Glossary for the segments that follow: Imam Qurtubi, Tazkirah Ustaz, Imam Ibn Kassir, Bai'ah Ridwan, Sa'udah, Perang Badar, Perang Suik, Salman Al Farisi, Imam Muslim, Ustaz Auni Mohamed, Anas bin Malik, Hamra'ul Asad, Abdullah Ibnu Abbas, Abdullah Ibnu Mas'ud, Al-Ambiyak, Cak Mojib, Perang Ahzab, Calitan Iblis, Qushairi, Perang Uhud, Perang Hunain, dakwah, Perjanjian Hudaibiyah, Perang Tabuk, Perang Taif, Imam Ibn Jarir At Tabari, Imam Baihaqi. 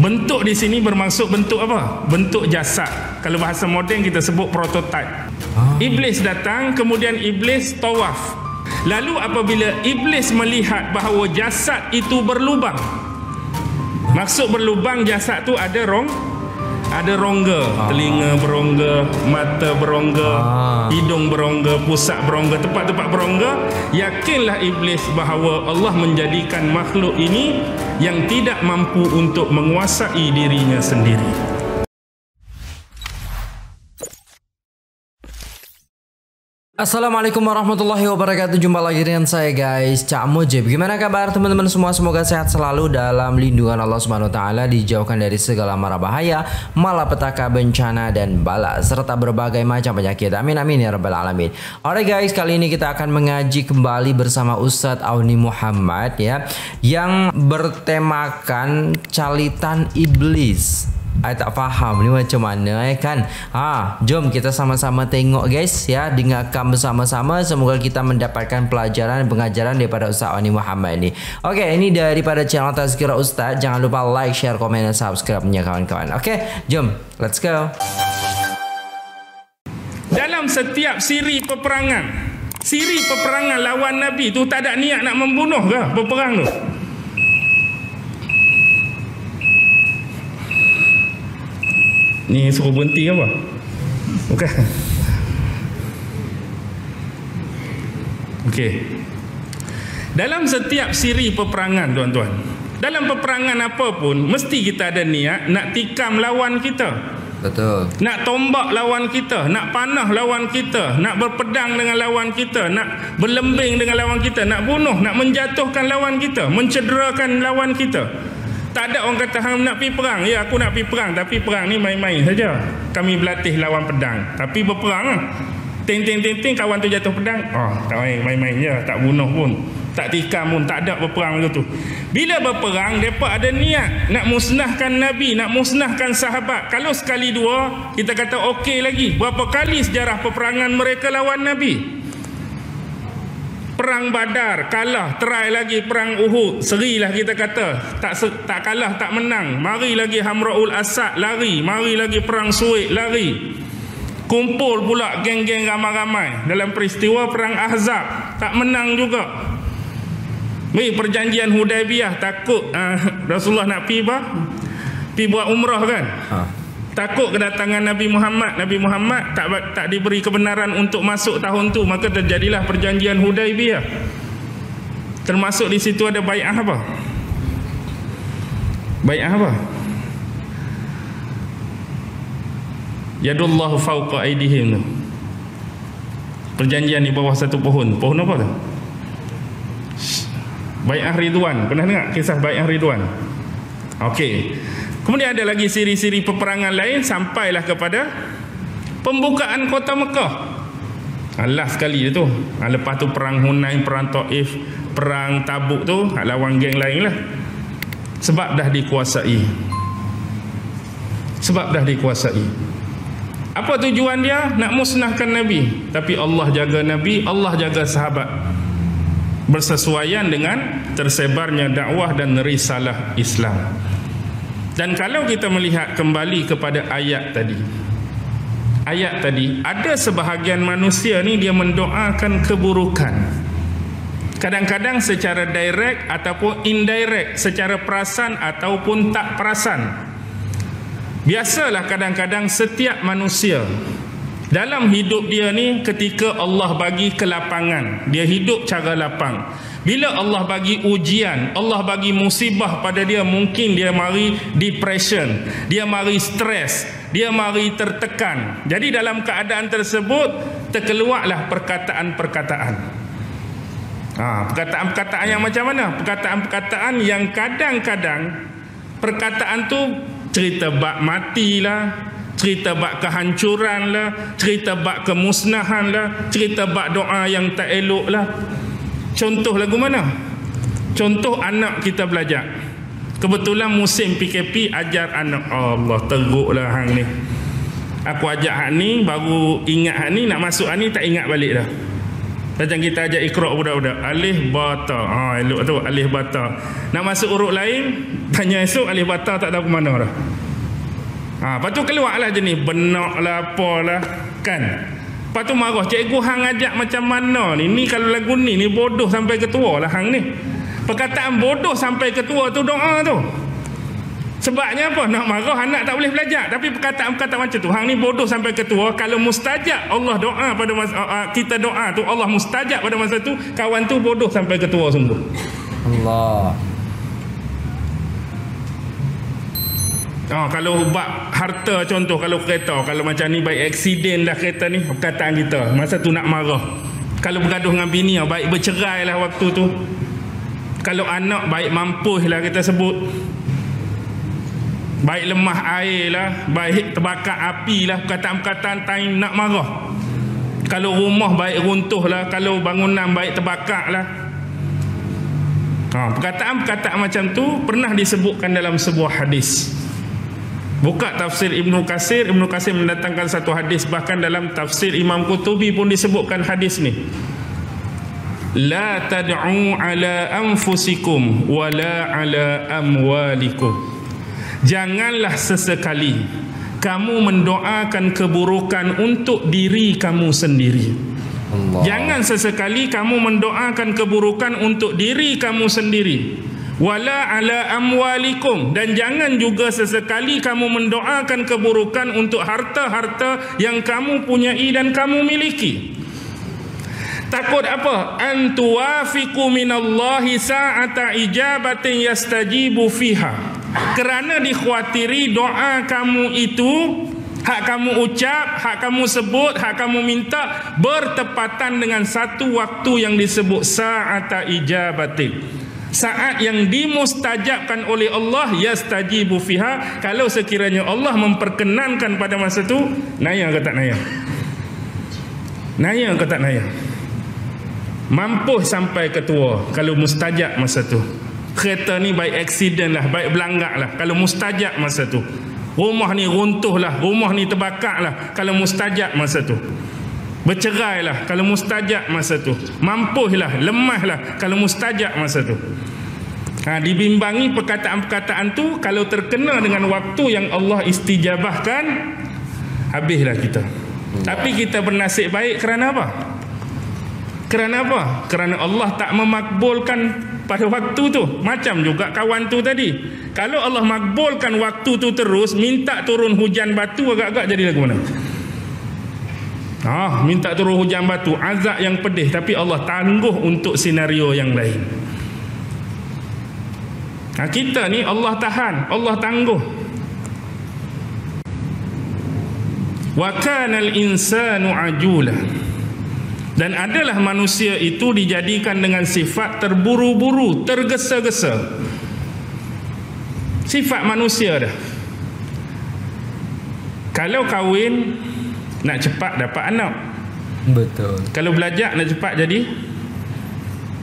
Bentuk di sini bermaksud bentuk apa? Bentuk jasad. Kalau bahasa moden kita sebut prototipe. Iblis datang, kemudian iblis tawaf. Lalu apabila iblis melihat bahawa jasad itu berlubang. Maksud berlubang jasad tu ada ada rongga, telinga berongga, mata berongga, hidung berongga, pusat berongga, tempat-tempat berongga. Yakinlah iblis bahawa Allah menjadikan makhluk ini yang tidak mampu untuk menguasai dirinya sendiri. Assalamualaikum warahmatullahi wabarakatuh. Jumpa lagi dengan saya guys, Cak Mojib. Gimana kabar teman-teman semua? Semoga sehat selalu dalam lindungan Allah Subhanahu wa taala, dijauhkan dari segala mara bahaya, malapetaka, bencana dan bala serta berbagai macam penyakit. Amin amin ya rabbal alamin. Alright guys, kali ini kita akan mengaji kembali bersama Ustaz Auni Mohamed ya, yang bertemakan Calitan Iblis. Saya tak faham ni macam mana kan. Jom kita sama-sama tengok guys ya, dengarkan bersama-sama. Semoga kita mendapatkan pelajaran dan pengajaran daripada Ustaz Auni Mohamed ni. Okey, ini daripada channel Tazkirah Ustaz. Jangan lupa like, share, komen dan subscribe-nya kawan-kawan. Okey, jom, let's go. Dalam setiap siri peperangan lawan Nabi tu tak ada niat nak membunuh ke peperang tu? Ni suruh berhenti apa? Bukan. Okey. Dalam setiap siri peperangan tuan-tuan, dalam peperangan apa pun mesti kita ada niat nak tikam lawan kita. Betul. Nak tombak lawan kita, nak panah lawan kita, nak berpedang dengan lawan kita, nak berlembing dengan lawan kita, nak bunuh, nak menjatuhkan lawan kita, mencederakan lawan kita. Tak ada orang kata hang nak pergi perang. Ya, aku nak pergi perang, tapi perang ni main-main saja. Kami berlatih lawan pedang, tapi berperang lah. Ting-ting-ting-ting, kawan tu jatuh pedang. Tak main-main je, tak bunuh pun, tak tikam pun, tak ada berperang macam tu. Bila berperang, mereka ada niat nak musnahkan Nabi, nak musnahkan sahabat. Kalau sekali dua, kita kata okey lagi. Berapa kali sejarah peperangan mereka lawan Nabi? Perang Badar kalah, try lagi Perang Uhud, serilah kita kata, tak kalah, tak menang. Mari lagi Hamra'ul Asad, lari. Mari lagi Perang Suik, lari. Kumpul pula geng-geng ramai-ramai dalam peristiwa Perang Ahzab, tak menang juga. Mari Perjanjian Hudaibiyah, takut Rasulullah nak pergi buat umrah kan? Takut kedatangan Nabi Muhammad. Nabi Muhammad tak diberi kebenaran untuk masuk tahun tu, maka terjadilah Perjanjian Hudaibiyah. Termasuk di situ ada Bai'ah apa? Bai'ah apa? Yadullahu fawqa aydihim. Perjanjian di bawah satu pohon. Pohon apa tu? Bai'ah Ridwan. Pernah dengar kisah Bai'ah Ridwan? Okey. Kemudian ada lagi siri-siri peperangan lain, sampailah kepada pembukaan kota Mekah. Last sekali dia tu. Lepas tu Perang Hunain, Perang Taif, Perang Tabuk tu lawan geng lain lah. Sebab dah dikuasai. Apa tujuan dia? Nak musnahkan Nabi. Tapi Allah jaga Nabi, Allah jaga sahabat. Bersesuaian dengan tersebarnya dakwah dan risalah Islam. Dan kalau kita melihat kembali kepada ayat tadi, ada sebahagian manusia ni dia mendoakan keburukan. Kadang-kadang secara direct ataupun indirect, secara perasan ataupun tak perasan. Biasalah kadang-kadang setiap manusia dalam hidup dia ni, ketika Allah bagi kelapangan, dia hidup cara lapang. Bila Allah bagi ujian, Allah bagi musibah pada dia, mungkin dia mari depression, dia mari stres, dia mari tertekan. Jadi dalam keadaan tersebut, terkeluarlah perkataan-perkataan. Perkataan-perkataan yang macam mana? Perkataan-perkataan yang kadang-kadang perkataan tu cerita bak matilah, cerita bak kehancuran lah, cerita bak kemusnahan lah, cerita bak doa yang tak elok lah. Contoh lagu mana? Contoh anak kita belajar. Kebetulan musim PKP ajar anak. Allah teruklah hang ni. Aku ajak hang ni baru ingat hang ni, nak masuk hang ni tak ingat balik dah. Macam kita ajak ikhra' budak-budak, alif bata. Ha, elok tu alif bata. Nak masuk urut lain, tanya esok alif bata tak tahu ke mana dah. Ha, lepas tu keluarlah jenis benaklah apalah kan. Lepas tu marah, cikgu hang ajak macam mana ni? Ni kalau lagu ni, ni bodoh sampai ketua lah hang ni. Perkataan bodoh sampai ketua tu doa tu. Sebabnya apa? Nak marah anak tak boleh belajar. Tapi perkataan-perkataan macam tu, hang ni bodoh sampai ketua. Kalau mustajab Allah doa pada masa, kita doa tu Allah mustajab pada masa tu, kawan tu bodoh sampai ketua sungguh. Allah. Oh, kalau bab harta contoh, kalau kereta, kalau macam ni baik aksiden lah kereta ni, perkataan kita masa tu nak marah. Kalau bergaduh dengan bini, baik bercerai lah waktu tu. Kalau anak, baik mampus lah kita sebut, baik lemah air lah, baik terbakar api lah, perkataan-perkataan time nak marah. Kalau rumah, baik runtuh lah, kalau bangunan, baik terbakar lah. Perkataan-perkataan macam tu pernah disebutkan dalam sebuah hadis. Buka tafsir Ibn Kassir, Ibn Kassir mendatangkan satu hadis. Bahkan dalam tafsir Imam Qurtubi pun disebutkan hadis ni. La tad'u ala anfusikum wa la ala amwalikum. Janganlah sesekali kamu mendoakan keburukan untuk diri kamu sendiri. Allah. Jangan sesekali kamu mendoakan keburukan untuk diri kamu sendiri. Wala ala amwalikum, dan jangan juga sesekali kamu mendoakan keburukan untuk harta-harta yang kamu punyai dan kamu miliki. Takut apa? An tuwafiqu minallahi sa'ata ijabatin yastajibu fiha. Kerana dikhawatiri doa kamu itu, hak kamu ucap, hak kamu sebut, hak kamu minta, bertepatan dengan satu waktu yang disebut sa'ata ijabatin, saat yang dimustajabkan oleh Allah, yastajibu fiha. Kalau sekiranya Allah memperkenankan pada masa tu, naya ke tak naya? Naya ke tak naya? Mampu sampai ketua kalau mustajab masa tu. Kereta ni baik aksiden lah, baik berlanggar lah, kalau mustajab masa tu. Rumah ni runtuh lah, rumah ni terbakar lah, kalau mustajab masa tu. Bercerailah kalau mustajab masa tu. Mampuhlah, lemahlah kalau mustajab masa tu. Dibimbangi perkataan-perkataan tu, kalau terkena dengan waktu yang Allah istijabahkan, habislah kita. Tapi kita bernasib baik kerana apa? Kerana apa? Kerana Allah tak memakbulkan pada waktu tu. Macam juga kawan tu tadi, kalau Allah makbulkan waktu tu terus, minta turun hujan batu, agak-agak jadi lagu mana? Minta turun hujan batu, azab yang pedih, tapi Allah tangguh untuk senario yang lain. Kita ni Allah tahan, Allah tangguh. Wa kana al-insanu ajula. Dan adalah manusia itu dijadikan dengan sifat terburu-buru, tergesa-gesa. Sifat manusia dah. Kalau kahwin nak cepat dapat anak. Betul. Kalau belajar nak cepat jadi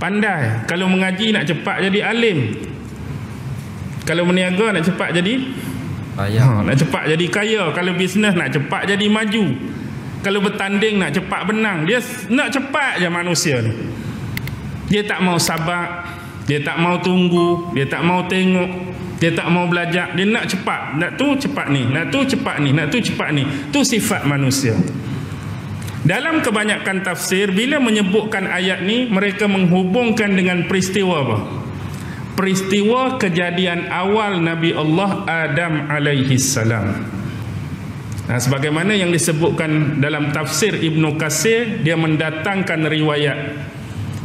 pandai. Kalau mengaji nak cepat jadi alim. Kalau berniaga nak cepat jadi kaya. Nak cepat jadi kaya. Kalau bisnes nak cepat jadi maju. Kalau bertanding nak cepat benang. Dia nak cepat je manusia ni. Dia tak mau sabar, dia tak mau tunggu, dia tak mau tengok, dia tak mau belajar, dia nak cepat. Nak tu cepat ni, nak tu cepat ni, nak tu cepat ni. Tu sifat manusia. Dalam kebanyakan tafsir, bila menyebutkan ayat ni, mereka menghubungkan dengan peristiwa apa? Peristiwa kejadian awal Nabi Allah Adam alaihissalam. Sebagaimana yang disebutkan dalam tafsir Ibnu Kassir, dia mendatangkan riwayat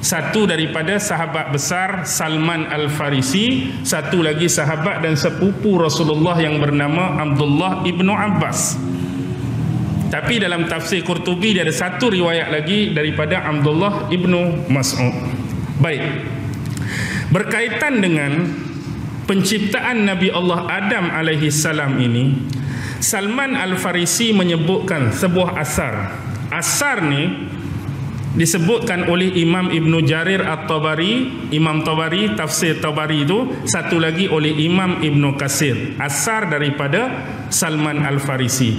satu daripada sahabat besar Salman Al Farisi, satu lagi sahabat dan sepupu Rasulullah yang bernama Abdullah Ibnu Abbas. Tapi dalam tafsir Qurtubi dia ada satu riwayat lagi daripada Abdullah Ibnu Mas'ud. Baik. Berkaitan dengan penciptaan Nabi Allah Adam alaihi salam ini, Salman Al Farisi menyebutkan sebuah asar. Asar ni disebutkan oleh Imam Ibn Jarir At Tabari, Imam Tabari, tafsir Tabari itu, satu lagi oleh Imam Ibn Kassir. Asar daripada Salman Al Farisi.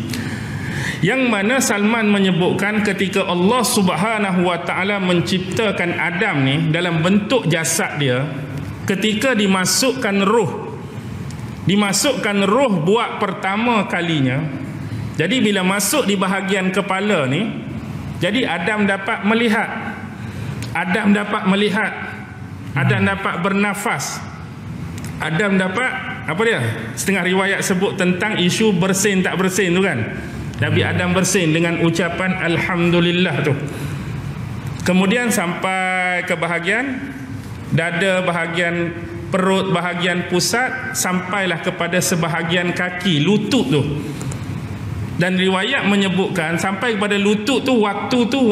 Yang mana Salman menyebutkan ketika Allah Subhanahu wa taala menciptakan Adam ni dalam bentuk jasad dia, ketika dimasukkan roh buat pertama kalinya. Jadi bila masuk di bahagian kepala ni, jadi Adam dapat melihat, Adam dapat bernafas, Adam dapat apa dia? Setengah riwayat sebut tentang isu bersin tak bersin tu kan. Nabi Adam bersin dengan ucapan Alhamdulillah tu. Kemudian sampai ke bahagian dada, bahagian perut, bahagian pusat, sampailah kepada sebahagian kaki, lutut tu. Dan riwayat menyebutkan sampai kepada lutut tu, waktu tu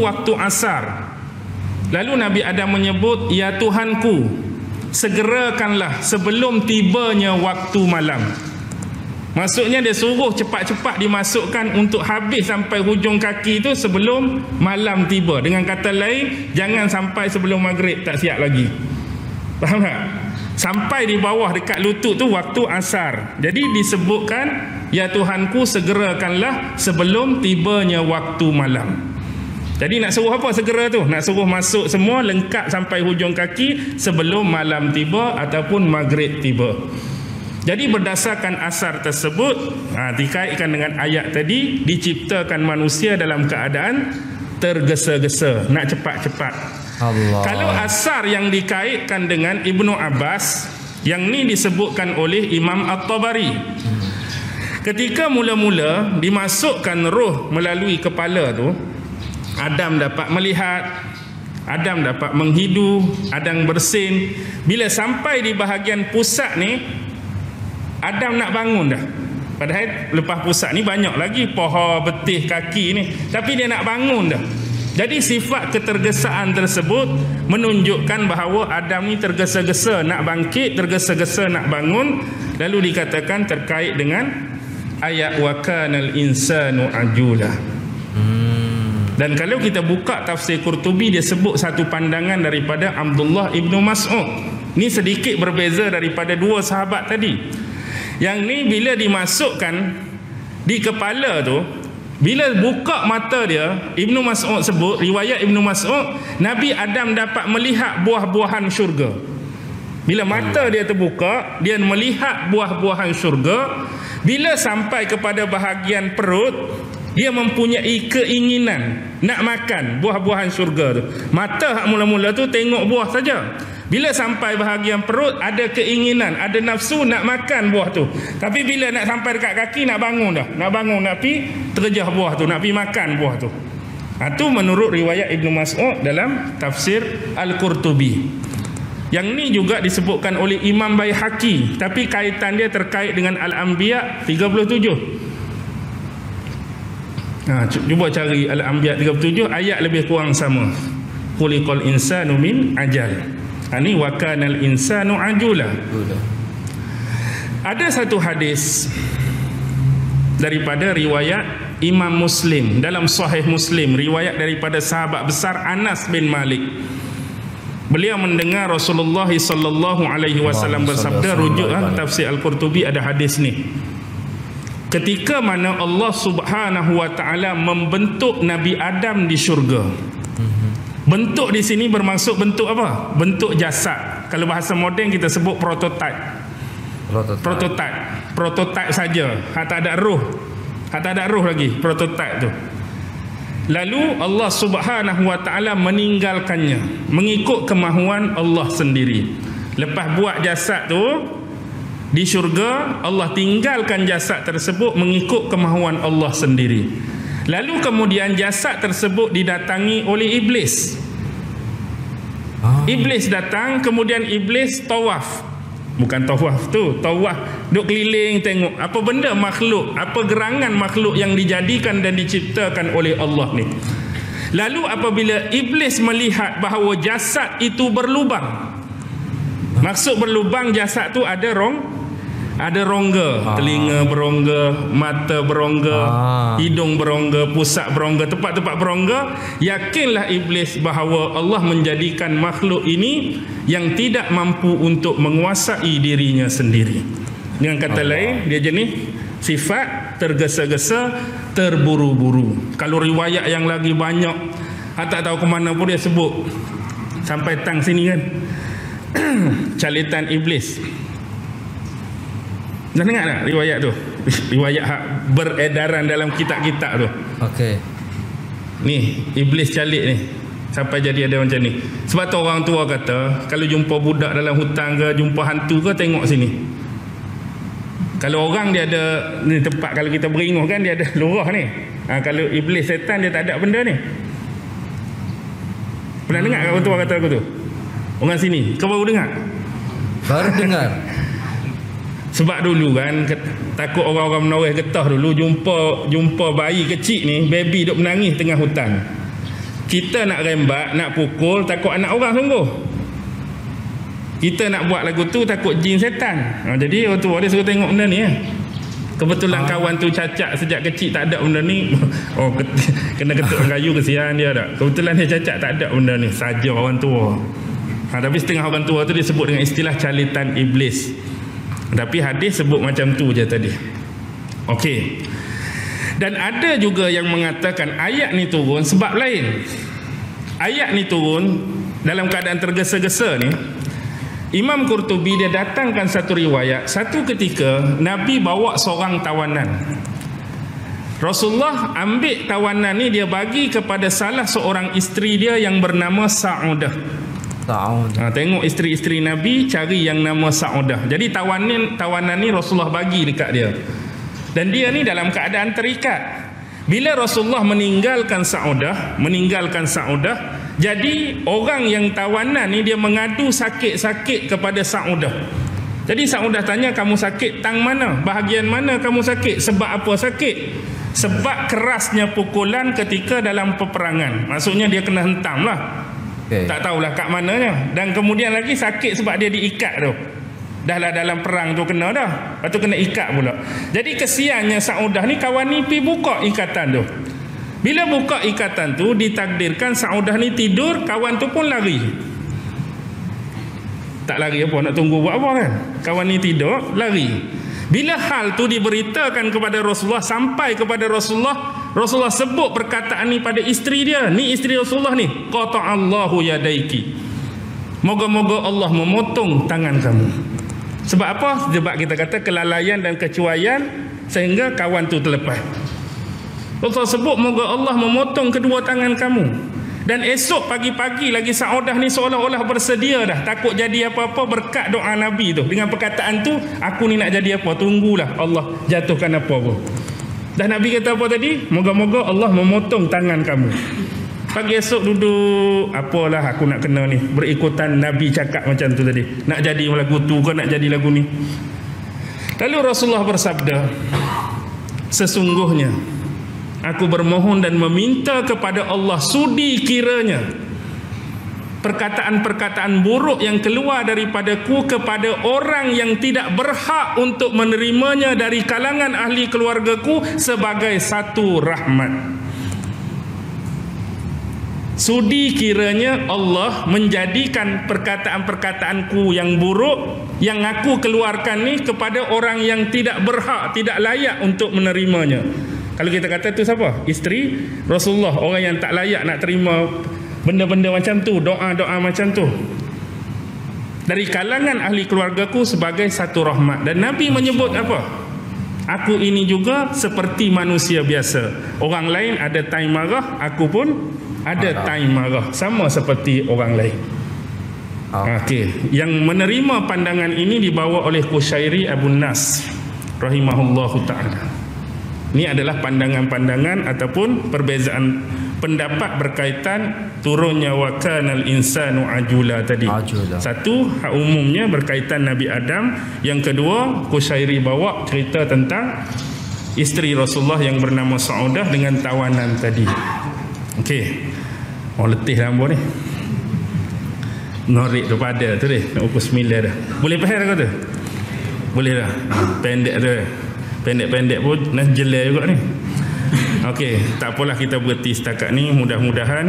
waktu asar. Lalu Nabi Adam menyebut, ya Tuhanku, segerakanlah sebelum tibanya waktu malam. Maksudnya dia suruh cepat-cepat dimasukkan untuk habis sampai hujung kaki tu sebelum malam tiba. Dengan kata lain, jangan sampai sebelum maghrib tak siap lagi. Faham tak? Sampai di bawah dekat lutut tu waktu asar. Jadi disebutkan, ya Tuhanku, segerakanlah sebelum tibanya waktu malam. Jadi nak suruh apa segera tu? Nak suruh masuk semua lengkap sampai hujung kaki sebelum malam tiba ataupun maghrib tiba. Jadi berdasarkan asar tersebut, dikaitkan dengan ayat tadi, diciptakan manusia dalam keadaan tergesa-gesa, nak cepat-cepat. Kalau asar yang dikaitkan dengan Ibnu Abbas, yang ni disebutkan oleh Imam At Tabari. Ketika mula-mula dimasukkan roh melalui kepala tu, Adam dapat melihat, Adam dapat menghidu, Adam bersin. Bila sampai di bahagian pusat ni, Adam nak bangun dah. Padahal lepas pusat ni banyak lagi paha, betih, kaki ni, tapi dia nak bangun dah. Jadi sifat ketergesaan tersebut menunjukkan bahawa Adam ni tergesa-gesa nak bangkit, tergesa-gesa nak bangun. Lalu dikatakan terkait dengan ayat wa kanal insanu ajula. Dan kalau kita buka tafsir Qurtubi, dia sebut satu pandangan daripada Abdullah Ibnu Mas'ud. Ni sedikit berbeza daripada dua sahabat tadi. Yang ni bila dimasukkan di kepala tu, bila buka mata dia, Ibnu Mas'ud sebut, riwayat Ibnu Mas'ud, Nabi Adam dapat melihat buah-buahan syurga. Bila mata dia terbuka, dia melihat buah-buahan syurga. Bila sampai kepada bahagian perut, dia mempunyai keinginan nak makan buah-buahan syurga tu. Mata mula-mula tu tengok buah saja. Bila sampai bahagian perut, ada keinginan, ada nafsu nak makan buah tu. Tapi bila nak sampai dekat kaki, nak bangun dah. Nak bangun, nak pergi terjah buah tu, nak pergi makan buah tu. Itu menurut riwayat Ibnu Mas'ud dalam tafsir Al-Qurtubi. Yang ni juga disebutkan oleh Imam Baihaqi, tapi kaitan dia terkait dengan Al-Ambiyak 37. Cuba cari Al-Ambiyak 37, ayat lebih kurang sama. Khuliqal insanu min ajal. Ini wa kanal insanu ajula. Ada satu hadis daripada riwayat Imam Muslim dalam Sahih Muslim, riwayat daripada sahabat besar Anas bin Malik. Beliau mendengar Rasulullah sallallahu alaihi wasallam bersabda, rujuk tafsir Al-Qurtubi ada hadis ni. Ketika mana Allah Subhanahu wa taala membentuk Nabi Adam di syurga. Bentuk di sini bermaksud bentuk apa? Bentuk jasad. Kalau bahasa moden kita sebut prototipe saja. Tak ada roh lagi. Prototipe tu. Lalu Allah Subhanahu wa taala meninggalkannya mengikut kemahuan Allah sendiri. Lepas buat jasad tu di syurga, Allah tinggalkan jasad tersebut mengikut kemahuan Allah sendiri. Lalu kemudian jasad tersebut didatangi oleh iblis. Iblis datang, kemudian iblis tawaf. Bukan tawaf tu, tawaf duk keliling tengok apa benda makhluk, apa gerangan makhluk yang dijadikan dan diciptakan oleh Allah ni. Lalu apabila iblis melihat bahawa jasad itu berlubang. Maksud berlubang jasad tu ada ada rongga, telinga berongga, mata berongga, hidung berongga, pusat berongga, tempat-tempat berongga. Yakinlah iblis bahawa Allah menjadikan makhluk ini yang tidak mampu untuk menguasai dirinya sendiri. Dengan kata lain, dia jenis Sifat tergesa-gesa, terburu-buru. Kalau riwayat yang lagi banyak, saya tak tahu ke mana pun dia sebut sampai tang sini kan. Calitan Iblis. Dah dengar tak riwayat tu? Riwayat hak beredaran dalam kitab-kitab tu. Okey. Ni iblis calik ni sampai jadi ada macam ni. Sebab tu orang tua kata, kalau jumpa budak dalam hutang ke, jumpa hantu ke, tengok sini. Kalau orang dia ada ni tempat, kalau kita beringuh kan dia ada lurah ni. Ha, kalau iblis setan dia tak ada benda ni. Pernah dengar kat orang tua kata aku tu? Orang sini, kau baru dengar? Baru dengar. Sebab dulu kan takut orang-orang menoreh getah dulu, jumpa bayi kecil ni, baby duk menangis tengah hutan. Kita nak rembat, nak pukul, takut anak orang sungguh. Kita nak buat lagu tu takut jin setan. Ha, jadi orang tua dia suruh tengok benda ni ya. Kebetulan kawan tu cacat sejak kecil tak ada benda ni. Oh, kena ketuk kayu, kesian dia tak. Kebetulan dia cacat tak ada benda ni, saja orang tua. Ha, tapi setengah orang tua tu dia sebut dengan istilah Calitan Iblis. Tapi hadis sebut macam tu je tadi. Okey. Dan ada juga yang mengatakan ayat ni turun sebab lain. Ayat ni turun dalam keadaan tergesa-gesa ni. Imam Qurtubi dia datangkan satu riwayat. Satu ketika Nabi bawa seorang tawanan. Rasulullah ambil tawanan ni, dia bagi kepada salah seorang isteri dia yang bernama Sa'udah. Ha, tengok isteri-isteri Nabi cari yang nama Sa'udah. Jadi tawanan ni Rasulullah bagi dekat dia. Dan dia ni dalam keadaan terikat. Bila Rasulullah meninggalkan Sa'udah, jadi orang yang tawanan ni dia mengadu sakit-sakit kepada Sa'udah. Jadi Sa'udah tanya, kamu sakit tang mana? Bahagian mana kamu sakit? Sebab apa sakit? Sebab kerasnya pukulan ketika dalam peperangan. Maksudnya dia kena hentam lah. Okay. Tak tahulah kat mananya. Dan kemudian lagi sakit sebab dia diikat tu. Dah lah dalam perang tu kena dah. Lepas tu kena ikat pula. Jadi kesiannya Sa'udah ni, kawan ni pergi buka ikatan tu. Bila buka ikatan tu, ditakdirkan Sa'udah ni tidur, kawan tu pun lari. Tak lari apa, nak tunggu buat apa kan. Kawan ni tidur, lari. Bila hal tu diberitakan kepada Rasulullah, sampai kepada Rasulullah sebut perkataan ni pada isteri dia. Ni isteri Rasulullah ni. Qata'allahu yadaiki. Moga-moga Allah memotong tangan kamu. Sebab apa? Sebab kita kata kelalaian dan kecuaian sehingga kawan tu terlepas. Rasulullah sebut moga Allah memotong kedua tangan kamu. Dan esok pagi-pagi lagi Sa'udah ni seolah-olah bersedia dah. Takut jadi apa-apa berkat doa Nabi tu. Dengan perkataan tu, aku ni nak jadi apa? Tunggulah Allah jatuhkan apa-apa. Dan Nabi kata apa tadi? Moga-moga Allah memotong tangan kamu. Pagi esok duduk, apalah aku nak kena ni. Berikutan Nabi cakap macam tu tadi. Nak jadi lagu tu ke, nak jadi lagu ni. Lalu Rasulullah bersabda, sesungguhnya aku bermohon dan meminta kepada Allah, sudi kiranya perkataan-perkataan buruk yang keluar daripadaku kepada orang yang tidak berhak untuk menerimanya dari kalangan ahli keluargaku sebagai satu rahmat. Sudi kiranya Allah menjadikan perkataan-perkataanku yang buruk yang aku keluarkan ni kepada orang yang tidak berhak, tidak layak untuk menerimanya. Kalau kita kata tu siapa? Isteri Rasulullah, orang yang tak layak nak terima benda-benda macam tu, doa-doa macam tu. Dari kalangan ahli keluargaku sebagai satu rahmat. Dan Nabi menyebut apa? Aku ini juga seperti manusia biasa. Orang lain ada time marah, aku pun ada time marah. Sama seperti orang lain. Okey. Yang menerima pandangan ini dibawa oleh Qushairi Abu Nas rahimahullahu ta'ala. Ini adalah pandangan-pandangan ataupun perbezaan pendapat berkaitan turunnya wa kanal insanu ajula tadi. Satu, hak umumnya berkaitan Nabi Adam. Yang kedua, Qushairi bawa cerita tentang isteri Rasulullah yang bernama Sa'udah dengan tawanan tadi. Okey. Oh, letih lambo ni. Norik daripada tu deh. Nak ukur 9 dah. Boleh faham kau tu? Boleh dah. Pendek tu. Pendek-pendek pun nah jelek juga ni. Okey, tak apalah kita berhenti setakat ni. Mudah-mudahan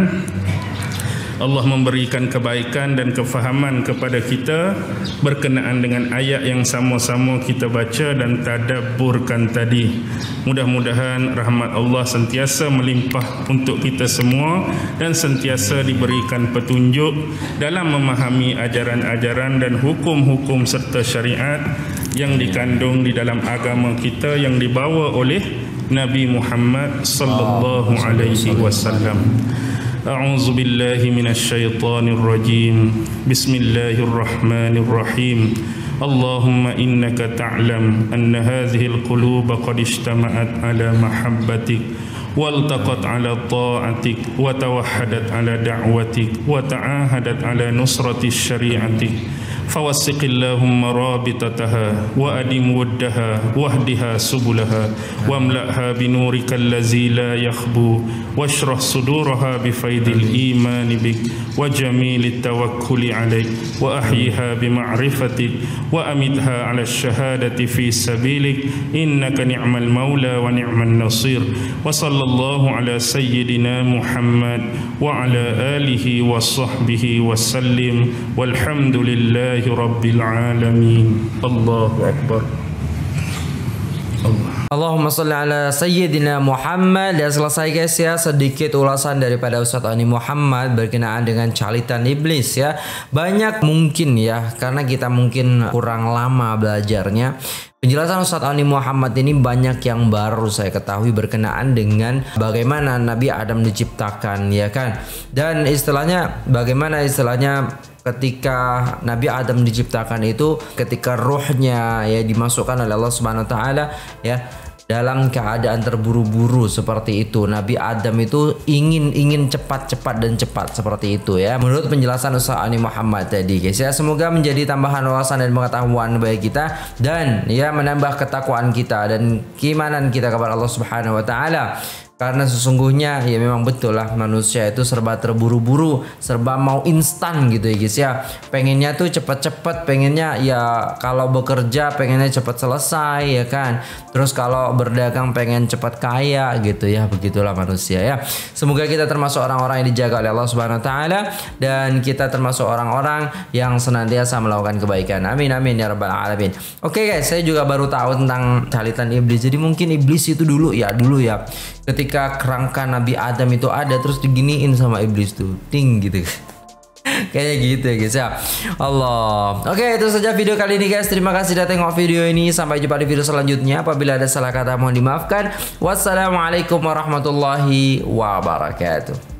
Allah memberikan kebaikan dan kefahaman kepada kita berkenaan dengan ayat yang sama-sama kita baca dan tadabburkan tadi. Mudah-mudahan rahmat Allah sentiasa melimpah untuk kita semua dan sentiasa diberikan petunjuk dalam memahami ajaran-ajaran dan hukum-hukum serta syariat yang dikandung di dalam agama kita yang dibawa oleh Nabi Muhammad sallallahu alaihi wasallam. أعوذ بالله من الشيطان الرجيم بسم الله الرحمن الرحيم اللهم إنك تعلم أن هذه القلوب قد اجتمعت على محبتك والتقت على طاعتك وتوحدت على دعوتك وتعاهدت على نصرة الشريعة فوسق اللهم رابطتها وأدم ودها واهدها سبلها واملأها بنورك الذي لا يخبو واشرح صدورها بفيض الإيمان بك وجميل التوكل عليك وأحيها بمعرفتك وأمدها على الشهادة في سبيلك إنك نعم المولى ونعم النصير وصلى الله على سيدنا محمد وعلى آله وصحبه وسلم والحمد لله Rabbil alamin. Allahu akbar. Allah. Allahumma shalli ala sayyidina Muhammad. Dan selesai guys ya, sedikit ulasan daripada Ustaz Auni Mohamed berkenaan dengan Calitan Iblis ya. Banyak mungkin ya, karena kita mungkin kurang lama belajarnya. Penjelasan Ustaz Auni Mohamed ini banyak yang baru saya ketahui berkenaan dengan bagaimana Nabi Adam diciptakan ya kan. Dan istilahnya bagaimana istilahnya ketika Nabi Adam diciptakan itu ketika ruhnya ya dimasukkan oleh Allah Subhanahu wa taala ya dalam keadaan terburu-buru seperti itu. Nabi Adam itu ingin cepat-cepat dan cepat seperti itu ya. Menurut penjelasan Ustaz Auni Mohamed tadi guys ya, semoga menjadi tambahan wawasan dan pengetahuan bagi kita dan ya menambah ketakwaan kita dan keimanan kita kepada Allah Subhanahu wa taala. Karena sesungguhnya ya memang betul lah, manusia itu serba terburu-buru, serba mau instan gitu ya guys ya. Pengennya tuh cepet-cepet, pengennya ya kalau bekerja pengennya cepet selesai ya kan. Terus kalau berdagang pengen cepet kaya gitu ya, begitulah manusia ya. Semoga kita termasuk orang-orang yang dijaga oleh Allah Subhanahu wa taala dan kita termasuk orang-orang yang senantiasa melakukan kebaikan. Amin amin ya rabbal alamin. Oke guys, saya juga baru tahu tentang Calitan Iblis. Jadi mungkin iblis itu dulu ya. Ketika kerangka Nabi Adam itu ada terus diginiin sama iblis tuh, ting gitu. Kayak gitu ya guys ya. Allah. Oke, itu saja video kali ini guys. Terima kasih sudah tengok video ini. Sampai jumpa di video selanjutnya. Apabila ada salah kata mohon dimaafkan. Wassalamualaikum warahmatullahi wabarakatuh.